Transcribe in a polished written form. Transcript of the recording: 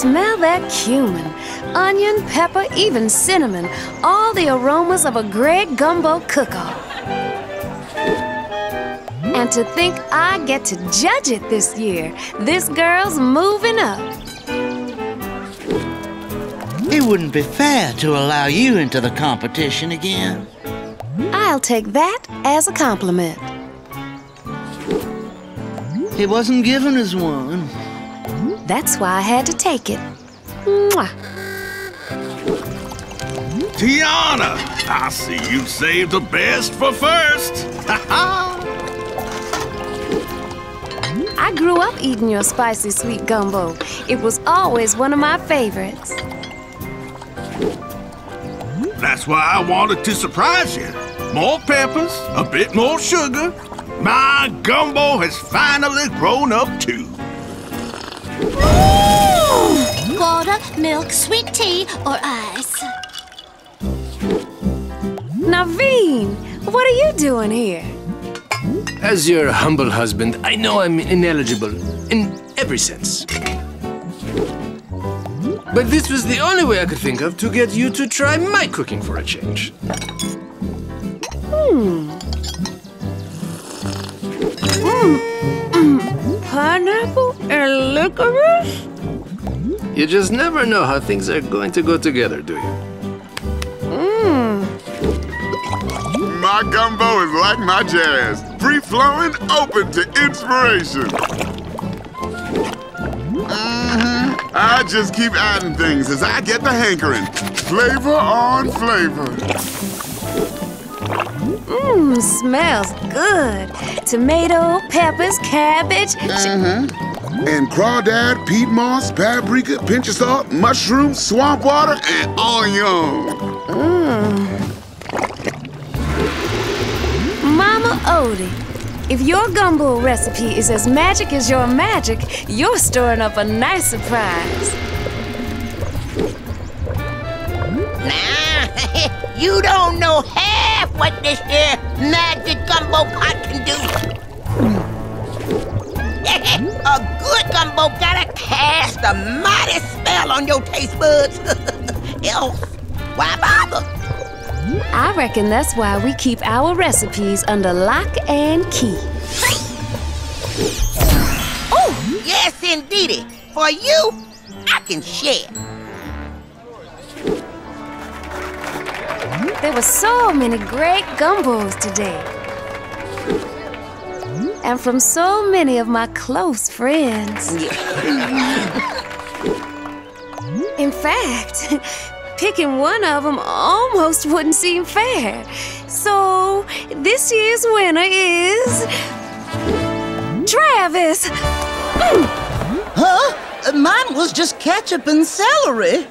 Smell that cumin, onion, pepper, even cinnamon. All the aromas of a great gumbo cook-off. And to think I get to judge it this year. This girl's moving up. It wouldn't be fair to allow you into the competition again. I'll take that as a compliment. It wasn't given as one. That's why I had to take it. Mwah. Tiana, I see you've saved the best for first. I grew up eating your spicy sweet gumbo. It was always one of my favorites. That's why I wanted to surprise you. More peppers, a bit more sugar. My gumbo has finally grown up too. Ooh! Water, milk, sweet tea, or ice. Naveen, what are you doing here? As your humble husband, I know I'm ineligible in every sense. But this was the only way I could think of to get you to try my cooking for a change. Pineapple and licorice? You just never know how things are going to go together, do you? My gumbo is like my jazz, free-flowing, open to inspiration. I just keep adding things as I get the hankering. Flavor on flavor. Smells good. Tomato, peppers, cabbage. And crawdad, peat moss, paprika, pinch of salt, mushrooms, swamp water, and onion. Mama Odie, if your gumbo recipe is as magic as your magic, you're storing up a nice surprise. Nah, you don't know half what this here magic gumbo pot can do. A good gumbo gotta cast a mighty spell on your taste buds. Else, why bother? I reckon that's why we keep our recipes under lock and key. Oh, yes indeedy. For you, I can share. There were so many great gumbos today. And from so many of my close friends. In fact, picking one of them almost wouldn't seem fair. So, this year's winner is... Travis! Huh? Mine was just ketchup and celery.